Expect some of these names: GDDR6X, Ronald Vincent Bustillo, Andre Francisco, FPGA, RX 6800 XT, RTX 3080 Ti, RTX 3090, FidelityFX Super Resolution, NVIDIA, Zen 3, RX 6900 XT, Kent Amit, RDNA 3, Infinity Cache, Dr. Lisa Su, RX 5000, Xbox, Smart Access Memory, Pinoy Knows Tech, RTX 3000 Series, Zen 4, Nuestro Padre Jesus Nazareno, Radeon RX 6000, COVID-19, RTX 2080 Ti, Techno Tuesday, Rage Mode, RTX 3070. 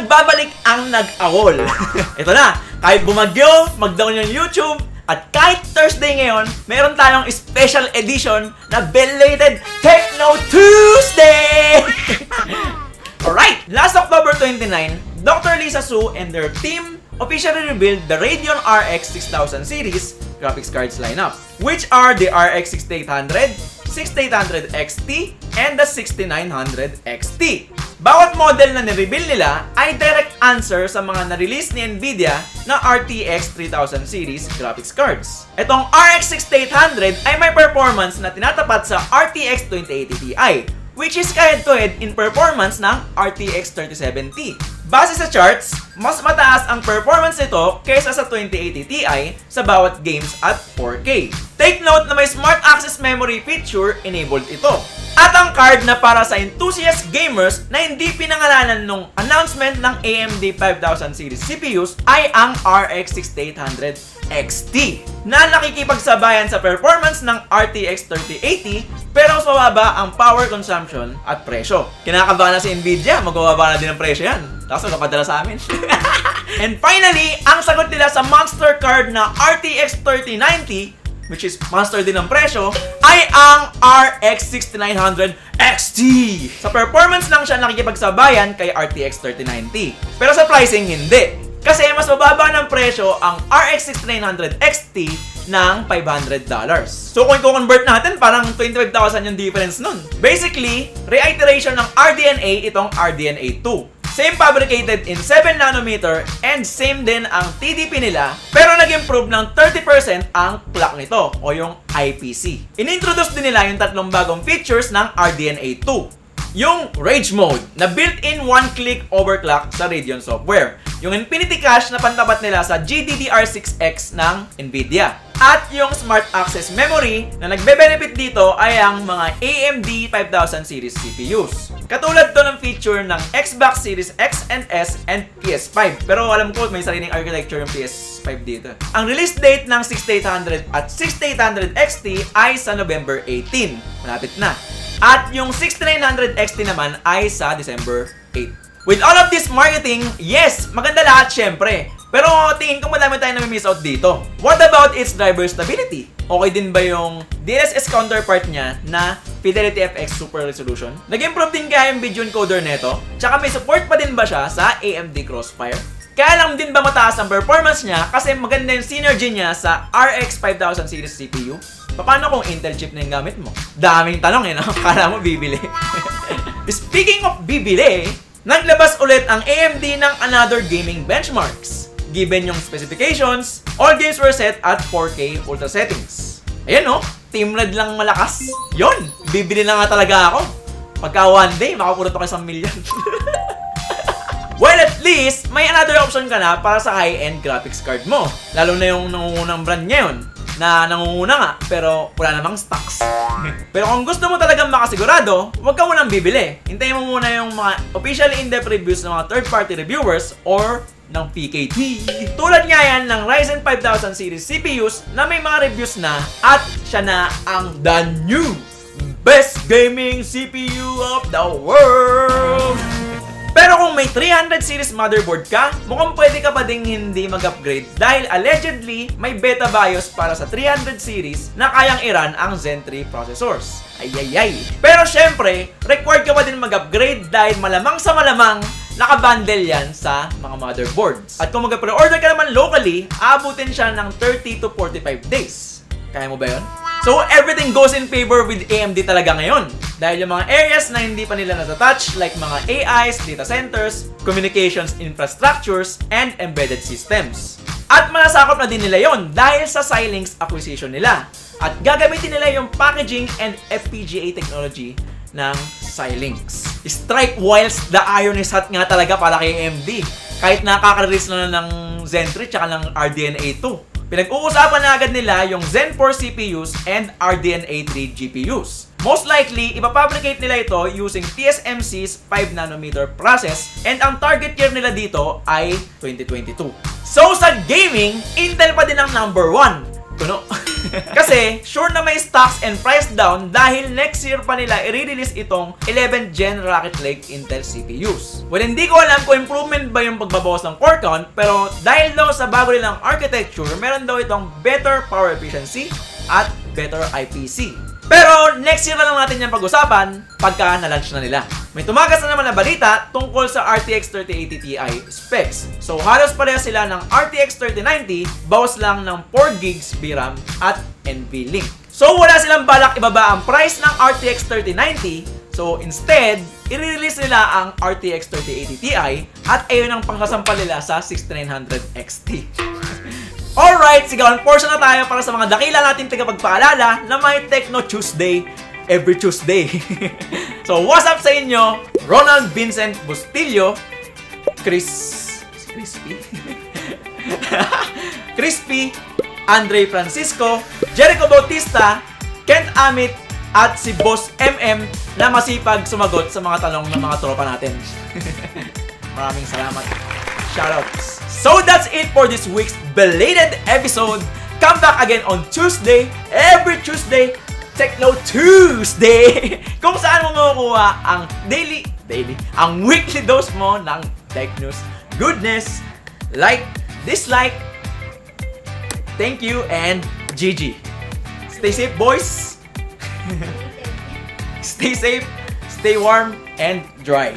nagbabalik ang nag-awol. Ito na, kahit bumagyo, mag-down yung YouTube, at kahit Thursday ngayon, meron tayong special edition na belated Techno Tuesday! Alright, last October 29, Dr. Lisa Su and their team officially revealed the Radeon RX 6000 Series graphics cards lineup, which are the RX 6800, 6800 XT, and the 6900 XT. Bawat model na nireveal nila ay direct answer sa mga na-release ni NVIDIA na RTX 3000 Series graphics cards. Itong RX 6800 ay may performance na tinatapat sa RTX 2080 Ti, which is head-to-head in performance ng RTX 3070. Base sa charts, mas mataas ang performance nito kaysa sa 2080 Ti sa bawat games at 4K. Take note na may Smart Access Memory feature enabled ito. At ang card na para sa enthusiast gamers na hindi pinangalanan nung announcement ng AMD 5000 series CPUs ay ang RX 6800 XT na nakikipagsabayan sa performance ng RTX 3080 pero mas mababa ang power consumption at presyo. Kinakabahan na si NVIDIA, magbababa na din ang presyo yan. Tapos magpapadala sa amin. And finally, ang sagot nila sa monster card na RTX 3090 which is monster din ang presyo, ay ang RX 6900 XT. Sa performance lang siya nakikipagsabayan kay RTX 3090. Pero sa pricing, hindi. Kasi mas mababa ng presyo ang RX 6900 XT ng $500. So kung i-convert natin, parang 25,000 yung difference nun. Basically, reiteration ng RDNA itong RDNA 2. Same fabricated in 7nm and same din ang TDP nila pero nag-improve ng 30% ang clock nito o yung IPC. Inintroduce din nila yung tatlong bagong features ng RDNA 2. Yung Rage Mode na built-in one-click overclock sa Radeon software. Yung Infinity Cache na pantapat nila sa GDDR6X ng NVIDIA. At yung Smart Access Memory na nagbe-benefit dito ay ang mga AMD 5000 Series CPUs. Katulad to ng feature ng Xbox Series X and S and PS5. Pero alam ko may sariling architecture yung PS5 dito. Ang release date ng 6800 at 6800 XT ay sa November 18. Malapit na. At yung 6900 XT naman ay sa December 8. With all of this marketing, yes, maganda lahat syempre. Pero tingin ko madami tayong nami-miss out dito. What about its driver stability? Okay din ba yung DLSS counterpart niya na FidelityFX Super Resolution? Nag-improve din kaya yung video encoder neto? Tsaka may support pa din ba siya sa AMD Crossfire? Kaya lang din ba mataas ang performance niya kasi maganda yung synergy niya sa RX 5000 series CPU? Paano kung Intel chip na yung gamit mo? Daming tanong eh, no? Kala mo bibili. Speaking of bibili, naglabas ulit ang AMD ng another gaming benchmarks. Given yung specifications, all games were set at 4K ultra settings. Ayan o, Team Red lang malakas. Yun, bibili na nga talaga ako. Pagka one day, makapulot ako isang milyon. Well, at least, may another option ka na para sa high-end graphics card mo. Lalo na yung nangungunang brand ngayon, na nangunguna nga, pero wala namang stocks. Pero kung gusto mo talagang makasigurado, huwag ka munang bibili. Hintayin mo muna yung mga official in-depth reviews ng mga third-party reviewers or ng PKT. Tulad nga yan ng Ryzen 5000 series CPUs na may mga reviews na at siya na ang the new best gaming CPU of the world! Pero kung may 300 series motherboard ka, mukhang pwede ka pa ding hindi mag-upgrade dahil allegedly may beta BIOS para sa 300 series na kayang i-run ang Zen 3 processors. Ayayay! Pero syempre, required ka pa din mag-upgrade dahil malamang sa malamang naka-bundle yan sa mga motherboards. At kung mag-pre-order ka naman locally, aabutin siya ng 30 to 45 days. Kaya mo ba yun? So, everything goes in favor with AMD talaga ngayon. Dahil yung mga areas na hindi pa nila natatouch, like mga AIs, data centers, communications infrastructures, and embedded systems. At manasakop na din nila yon dahil sa Xilinx acquisition nila. At gagamitin nila yung packaging and FPGA technology ng Xilinx. Strike whilst the iron is hot nga talaga para kay AMD. Kahit nakaka-release na ng Zen 3 tsaka ng RDNA 2. Pinag-uusapan na agad nila yung Zen 4 CPUs and RDNA 3 GPUs. Most likely, ipapabricate nila ito using TSMC's 5nm process and ang target year nila dito ay 2022. So sa gaming, Intel pa din ang number 1. puno. Kasi sure na may stocks and price down dahil next year pa nila i-release itong 11th Gen Rocket Lake Intel CPUs. Well, hindi ko alam kung improvement ba yung pagbabawas ng core count, pero dahil daw sa bago nilang architecture, meron daw itong better power efficiency at better IPC. Pero next year na lang natin yung pag-usapan pagka na-launch na nila. May tumagas na naman na balita tungkol sa RTX 3080 Ti specs. So halos pareha sila ng RTX 3090, bawas lang ng 4GB VRAM at NVLink. So wala silang balak ibaba ang price ng RTX 3090. So instead, i-release nila ang RTX 3080 Ti at ayon ang pangkasampal nila sa 6900 XT. Alright, sigawan portion na tayo para sa mga dakila natin tagapagpaalala na may Techno Tuesday every Tuesday. So, what's up sa inyo? Ronald Vincent Bustillo, Crispy, Andre Francisco, Jericho Bautista, Kent Amit, at si Boss MM na masipag sumagot sa mga tanong ng mga tropa natin. Maraming salamat. Shoutouts. So that's it for this week's belated episode. Come back again on Tuesday, every Tuesday, Techno Tuesday, kung saan mo makukuha ang weekly dose mo ng tech news goodness. Like, dislike, thank you, and GG. Stay safe, boys. Stay safe, stay warm, and dry.